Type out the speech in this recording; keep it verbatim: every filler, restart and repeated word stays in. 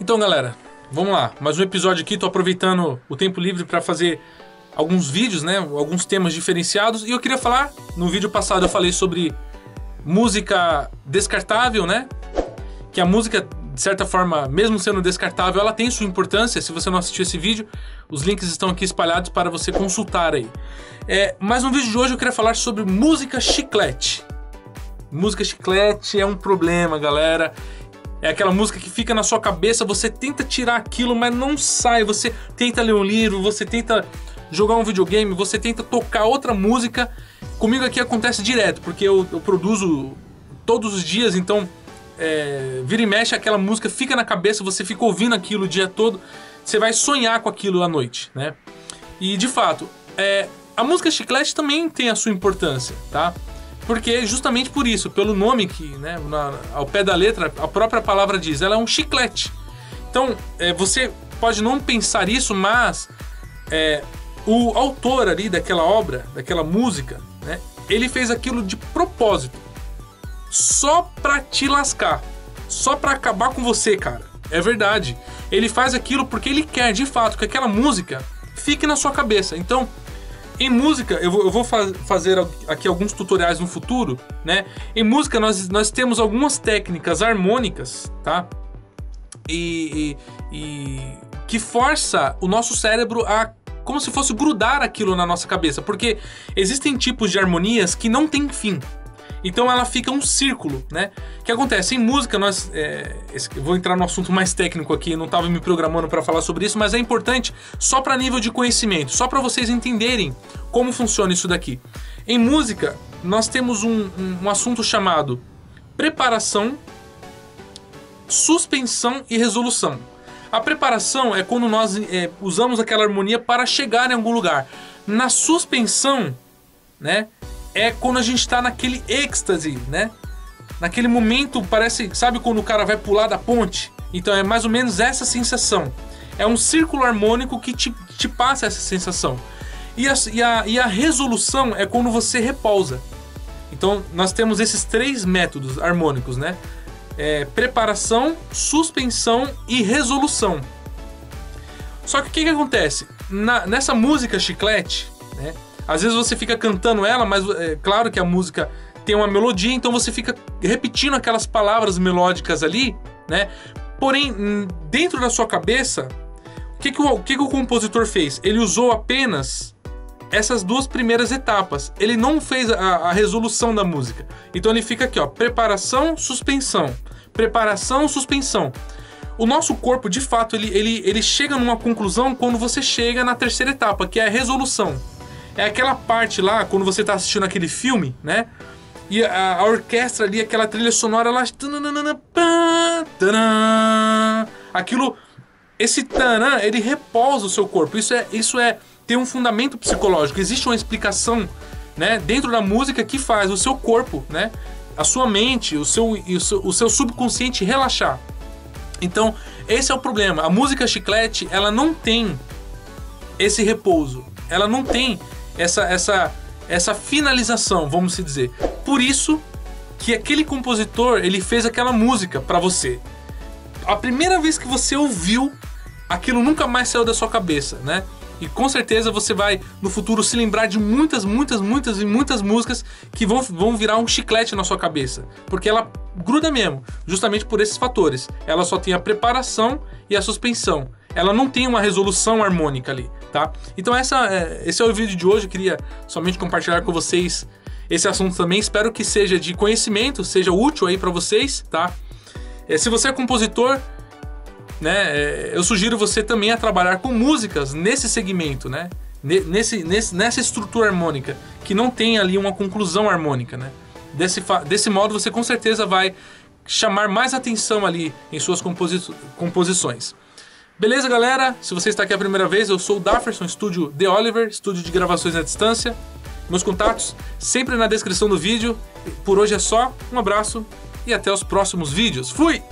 Então, galera, vamos lá. Mais um episódio aqui. Tô aproveitando o tempo livre para fazer alguns vídeos, né? Alguns temas diferenciados. E eu queria falar, no vídeo passado eu falei sobre música descartável, né? Que a música, de certa forma, mesmo sendo descartável, ela tem sua importância. Se você não assistiu esse vídeo, os links estão aqui espalhados para você consultar aí. É, mas no vídeo de hoje eu queria falar sobre música chiclete. Música chiclete é um problema, galera. É aquela música que fica na sua cabeça, você tenta tirar aquilo, mas não sai. Você tenta ler um livro, você tenta jogar um videogame, você tenta tocar outra música. Comigo aqui acontece direto, porque eu, eu produzo todos os dias, então é, vira e mexe, aquela música fica na cabeça, você fica ouvindo aquilo o dia todo, você vai sonhar com aquilo à noite, né? E de fato, é, a música chiclete também tem a sua importância, tá? Porque justamente por isso, pelo nome que, né, na, ao pé da letra, a própria palavra diz, ela é um chiclete. Então, é, você pode não pensar isso, mas é, o autor ali daquela obra, daquela música, né, ele fez aquilo de propósito, só pra te lascar, só pra acabar com você, cara. É verdade. Ele faz aquilo porque ele quer, de fato, que aquela música fique na sua cabeça. Então, em música, eu vou, eu vou faz, fazer aqui alguns tutoriais no futuro, né? Em música nós, nós temos algumas técnicas harmônicas, tá? E, e, e que força o nosso cérebro a como se fosse grudar aquilo na nossa cabeça, porque existem tipos de harmonias que não tem fim. Então ela fica um círculo, né? O que acontece? Em música, nós... É, esse, eu vou entrar no assunto mais técnico aqui, não estava me programando para falar sobre isso, mas é importante só para nível de conhecimento, só para vocês entenderem como funciona isso daqui. Em música, nós temos um, um, um assunto chamado preparação, suspensão e resolução. A preparação é quando nós é, usamos aquela harmonia para chegar em algum lugar. Na suspensão, né? É quando a gente tá naquele êxtase, né? Naquele momento parece... Sabe quando o cara vai pular da ponte? Então é mais ou menos essa sensação. É um círculo harmônico que te, te passa essa sensação. E a, e, a, e a resolução é quando você repousa. Então nós temos esses três métodos harmônicos, né? É, preparação, suspensão e resolução. Só que o que, que acontece? Na, nessa música chiclete, né? Às vezes você fica cantando ela, mas é claro que a música tem uma melodia, então você fica repetindo aquelas palavras melódicas ali, né? Porém, dentro da sua cabeça, o que que o, o que que o compositor fez? Ele usou apenas essas duas primeiras etapas. Ele não fez a, a resolução da música. Então ele fica aqui, ó, preparação, suspensão. Preparação, suspensão. O nosso corpo, de fato, ele, ele, ele chega numa conclusão quando você chega na terceira etapa, que é a resolução. É aquela parte lá, quando você tá assistindo aquele filme, né? E a, a orquestra ali, aquela trilha sonora lá... Aquilo... Esse tanã, ele repousa o seu corpo. Isso é... Isso é... Tem um fundamento psicológico. Existe uma explicação, né? Dentro da música que faz o seu corpo, né? A sua mente, o seu, o seu, o seu subconsciente relaxar. Então, esse é o problema. A música chiclete, ela não tem esse repouso. Ela não tem... Essa, essa, essa finalização, vamos dizer. Por isso que aquele compositor, ele fez aquela música para você. A primeira vez que você ouviu, aquilo nunca mais saiu da sua cabeça, né? E com certeza você vai, no futuro, se lembrar de muitas, muitas, muitas e muitas músicas que vão, vão virar um chiclete na sua cabeça. Porque ela gruda mesmo, justamente por esses fatores. Ela só tem a preparação e a suspensão. Ela não tem uma resolução harmônica ali, tá? Então essa, esse é o vídeo de hoje, eu queria somente compartilhar com vocês esse assunto também. Espero que seja de conhecimento, seja útil aí pra vocês, tá? Se você é compositor, né, eu sugiro você também a trabalhar com músicas nesse segmento, né? Nesse, nesse, nessa estrutura harmônica, que não tem ali uma conclusão harmônica, né? Desse, desse modo você com certeza vai chamar mais atenção ali em suas composi composições. Beleza, galera? Se você está aqui a primeira vez, eu sou o Darfferson, estúdio D'Oliver, estúdio de gravações à distância. Meus contatos sempre na descrição do vídeo. Por hoje é só, um abraço e até os próximos vídeos. Fui!